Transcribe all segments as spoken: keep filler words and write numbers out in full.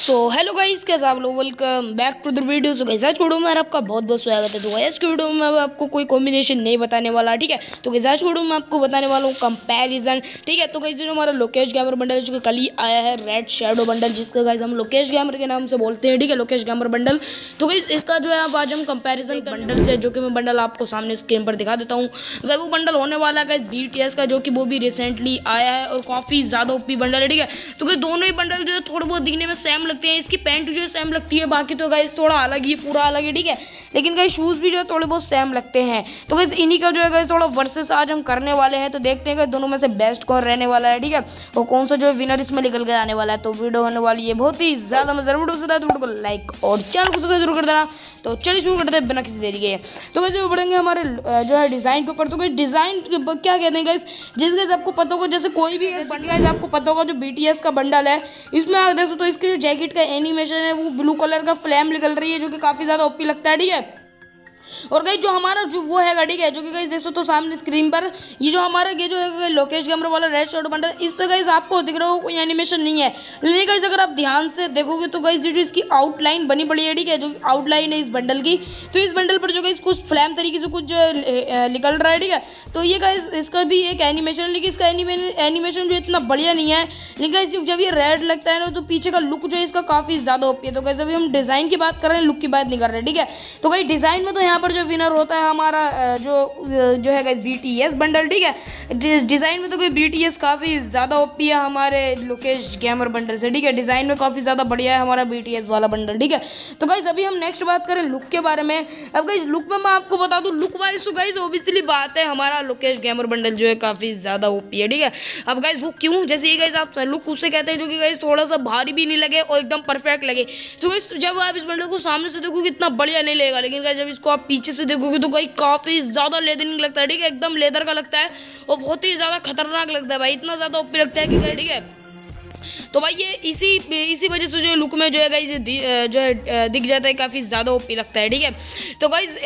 So hello guys, कैसे आप लोग, welcome back to the video. So guys आज की वीडियो में आपका बहुत बहुत स्वागत है। तो गाइस की वीडियो में आपको कोई कॉम्बिनेशन नहीं बताने वाला, ठीक है। तो गाइस आज की वीडियो में आपको बताने वाला हूँ कंपैरिजन, ठीक है। तो गाइस जो हमारा लोकेश गेमर बंडल है, जो कल ही आया है, रेड शैडो बंडल, जिसका गाइस हम लोकेश गेमर के नाम से बोलते हैं, ठीक है, लोकेश गेमर बंडल। तो गाइस इसका जो है आप आज हम कंपैरिजन बंडल से, जो कि मैं बंडल आपको सामने स्क्रीन पर दिखा देता हूँ, अगर वो बंडल होने वाला है गाइस बीटीएस का, जो कि वो भी रिसेंटली आया है और काफ़ी ज़्यादा ओपी बंडल है, ठीक है। तो गाइस दोनों ही बंडल जो है थोड़े बहुत दिखने में सेम लगते हैं, इसकी पैंट जो है सेम लगती है, बाकी तो गाइस थोड़ा अलग ही पूरा अलग है, ठीक है। लेकिन गाइस शूज़ भी जो है थोड़े बहुत सेम लगते हैं। तो गाइस इन्हीं का जो है गाइस थोड़ा वर्सेस आज हम करने वाले हैं। तो देखते हैं गाइस दोनों में से बेस्ट कौन रहने वाला है, ठीक है, और कौन सा जो है विनर इसमें निकल कर आने वाला है। तो वीडियो होने वाली है बहुत ही ज़्यादा मजा, वीडियो से ज़्यादा वीडियो को लाइक और चैनल को सब्सक्राइब जरूर कर देना। तो चलिए शुरू करते हैं बिना किसी देरी के। तो गाइस बढ़ेंगे हमारे जो है डिज़ाइन के ऊपर। तो गाइस डिज़ाइन क्या कहते हैं गाइस, जिस गाइस आपको पता होगा, जैसे कोई भी गाइस आपको पता होगा जो बीटीएस का बंडल है, इसमें आप देखो तो इसके जो जैकेट का एनिमेशन है वो ब्लू कलर का फ्लेम निकल रही है, जो कि काफ़ी ज़्यादा ओपी लगता है, ठीक है। और गाइस जो हमारा जो वो है ठीक है, जो कि गाइस देखो तो सामने स्क्रीन पर ये जो हमारा ये जो है लोकेश गेमर वाला रेड शैडो बंडल, इस पे गाइस आपको दिख रहा हो कोई एनिमेशन नहीं है, लेकिन गाइस अगर आप ध्यान से देखोगे तो गाइस जो इसकी आउटलाइन बनी पड़ी है, ठीक है, जो आउटलाइन है इस बंडल की, तो इस बंडल पर जो गाइस कुछ फ्लैम तरीके से कुछ निकल रहा है, ठीक है। तो ये गाइस इसका भी एक एनिमेशन, लेकिन इसका एनिमेशन जो इतना बढ़िया नहीं है, लेकिन गाइस जब ये रेड लगता है ना तो पीछे का लुक जो है इसका काफ़ी ज़्यादा ओपी है। तो गाइस अभी हम डिज़ाइन की बात कर रहे हैं, लुक की बात नहीं कर रहे, ठीक है। तो गाइस डिज़ाइन में तो यहाँ पर जो विनर होता है हमारा जो जो है गाइस बीटीएस बंडल, ठीक है। डिज़ाइन में तो कोई बीटीएस काफ़ी ज़्यादा ओपी है हमारे लोकेश गेमर बंडल से, ठीक है। डिज़ाइन में काफ़ी ज़्यादा बढ़िया है हमारा बीटीएस वाला बंडल, ठीक है। तो गाइस अभी हम नेक्स्ट बात करें लुक के बारे में। अब गाइस लुक में मैं आपको बता दूँ, लुक वाइज तो गाइस ओबियसली बात है हमारा लोकेश गेमर बंडल जो है काफ़ी ज़्यादा ओपी है, ठीक है। अब गाइस वो क्यों, जैसे ये गाइस आप लुक उससे कहते हैं जो कि गाइस थोड़ा सा भारी भी नहीं लगे और एकदम परफेक्ट लगे। तो गाइस जब आप इस बंडल को सामने से देखोगे इतना बढ़िया नहीं लगेगा, लेकिन गाइस जब इसको पीछे से देखोगे तो गाइस काफ़ी ज़्यादा लेदरिंग लगता है, ठीक है, एकदम लेदर का लगता है और बहुत ही ज़्यादा खतरनाक लगता है भाई, इतना ज़्यादा ओपी लगता है कि गाइस, ठीक है। तो भाई ये इसी इसी वजह से जो लुक में जो है गाइस जो है दिख जाता है, काफ़ी ज़्यादा ओपी लगता है, ठीक है। तो गाइस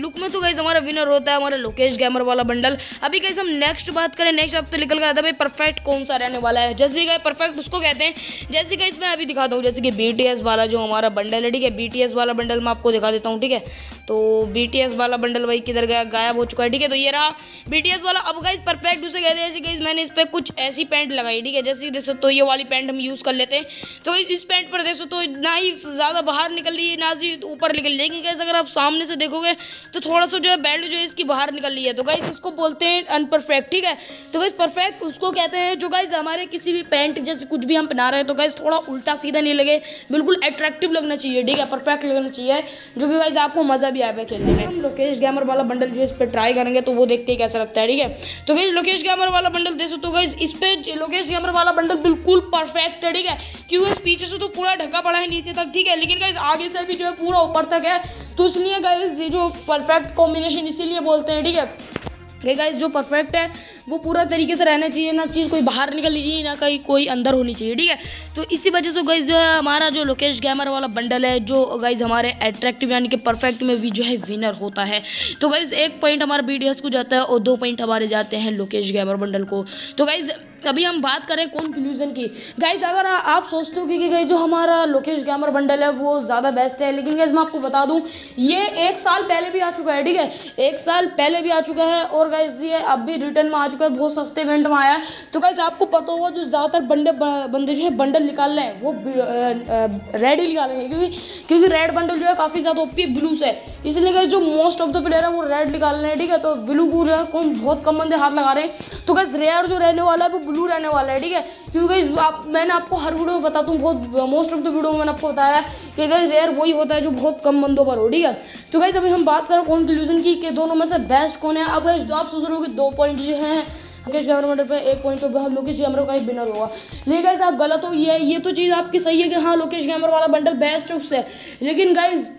लुक में तो गाइस हमारा विनर होता है हमारा लोकेश गेमर वाला बंडल। अभी गाइस हम नेक्स्ट बात करें, नेक्स्ट हफ्ते निकल कर आता है भाई परफेक्ट कौन सा रहने वाला है। जैसे गाइस परफेक्ट उसको कहते हैं, जैसे गाइस मैं अभी दिखाता हूँ, जैसे कि बीटीएस वाला जो हमारा बंडल है, ठीक है, बीटीएस वाला बंडल मैं आपको दिखा देता हूँ, ठीक है। तो बीटीएस वाला बंडल भाई किधर गया, गायब हो चुका है, ठीक है। तो ये रहा बीटीएस वाला। अब गाइस परफेक्ट उसे कहते हैं, जैसे गाइस मैंने इस पर कुछ ऐसी पैंट लगाई, ठीक है, जैसे जैसे तो ये वाली पैंट हम यूज़ कर लेते हैं। तो इस पैंट पर देखो तो ना ही ज़्यादा बाहर निकल रही है ना ही ऊपर निकल रही है, लेकिन गाइस अगर आप सामने से देखोगे तो थोड़ा सा जो है बेल्ट जो है इसकी बाहर निकल रही है। तो गाइस इसको बोलते हैं अनपरफेक्ट, ठीक है। तो गाइस परफेक्ट उसको कहते हैं जो गाइस हमारे किसी भी पैंट जैसे कुछ भी हम पहना रहे हैं तो गाइस थोड़ा उल्टा सीधा नहीं लगे, बिल्कुल अट्रैक्टिव लगना चाहिए, ठीक है, परफेक्ट लगना चाहिए, जो कि गाइस आपको मज़ा भी आएगा खेलने में। हम लोकेश गेमर वाला बंडल जो इस पर ट्राई करेंगे तो वो देखते हैं कैसा लगता है, ठीक है। तो गाइस लोकेश गेमर वाला बंडल देखो तो गाइस इस पर लोकेश गेमर वाला बंडल बिल्कुल परफेक्ट है, ठीक है, क्योंकि पीछे से तो पूरा ढका पड़ा है नीचे तक, ठीक है, लेकिन गाइस आगे से भी जो है पूरा ऊपर तक है। तो इसलिए गाइस ये जो परफेक्ट कॉम्बिनेशन इसीलिए बोलते हैं, ठीक है। गाइस जो परफेक्ट है वो पूरा तरीके से रहना चाहिए, ना चीज़ कोई बाहर निकलनी चाहिए ना कहीं कोई अंदर होनी चाहिए, ठीक है। तो इसी वजह से गाइस जो है हमारा जो लोकेश गेमर वाला बंडल है जो गाइस हमारे अट्रैक्टिव यानी कि परफेक्ट में भी जो है विनर होता है। तो गाइस एक पॉइंट हमारा बीटीएस को जाता है और दो पॉइंट हमारे जाते हैं लोकेश गेमर बंडल को। तो गाइस अभी हम बात करें कंक्लूजन की। गाइस अगर आप सोचते हो कि गाइस जो हमारा लोकेश गेमर बंडल है वो ज़्यादा बेस्ट है, लेकिन गाइस मैं आपको बता दूं ये एक साल पहले भी आ चुका है, ठीक है, एक साल पहले भी आ चुका है और गाइस ये अब भी रिटर्न में आ चुका है, बहुत सस्ते इवेंट में आया है। तो गाइस आपको पता होगा जो ज़्यादातर बंडे बंदे जो है बंडल निकाल रहे हैं वो रेड ही निकाल रहे हैं, क्योंकि क्योंकि रेड बंडल जो है काफ़ी ज़्यादा ओपी ब्लूस है, इसलिए गाइस जो मोस्ट ऑफ द प्लेयर है वो रेड निकाल रहे हैं, ठीक है। तो ब्लू को जो है कौन बहुत कम बंदे हाथ लगा रहे हैं। तो गाइस रेयर जो रहने वाला है वो ब्लू रहने वाला है, ठीक है, क्योंकि आप मैंने आपको हर वीडियो में बताता हूँ, बहुत मोस्ट ऑफ द वीडियो में मैंने आपको बताया कि गाइस रेयर वही होता है जो बहुत कम बंदों पर हो, ठीक है। तो गाइस अभी हम बात करें कंक्लूजन की कि दोनों में से बेस्ट कौन है। अब गाइस आप सोच रहे हो कि दो पॉइंट जो हैं लोकेश गेमर बंडल पर, एक पॉइंट तो लोकेश गेमर का ही विनर होगा, लेकिन गाइस आप गलत हो। ये ये तो चीज़ आपकी सही है कि हाँ लोकेश गेमर वाला बंडल बेस्ट है उससे, लेकिन गाइस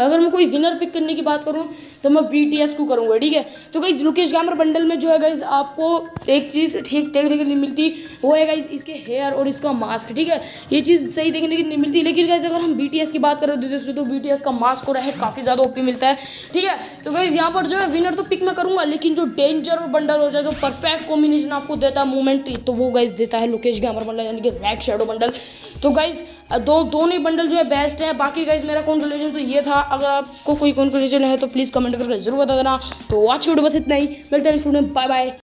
अगर मैं कोई विनर पिक करने की बात करूँ तो मैं बीटीएस को करूँगा, ठीक है। तो गाइस लोकेश गैमर बंडल में जो है गाइस आपको एक चीज़ ठीक देखने के लिए मिलती वो है गाइस इसके हेयर और इसका मास्क, ठीक है, ये चीज़ सही देखने के लिए मिलती। लेकिन गाइस अगर हम बीटीएस की बात करें तो दोस्तों तो बीटीएस का मास्क और हेड काफ़ी ज़्यादा ओपी मिलता है, ठीक है। तो गाइस यहाँ पर जो है विनर तो पिक मैं करूँगा, लेकिन जो डेंजर और बंडल हो जाए तो परफेक्ट कॉम्बिनेशन आपको देता है मूवमेंट, तो वो गाइस देता है लोकेश गैमर बंडल यानी कि रेड शैडो बंडल। तो गाइस दो दोनों बंडल जो है बेस्ट है। बाकी गाइस मेरा कंक्लूजन तो ये था, अगर आपको कोई कंक्लूजन है तो प्लीज़ कमेंट करके जरूर बता देना। तो आज के वीडियो बस इतना ही, मिलते हैं स्टूडेंट, बाय बाय।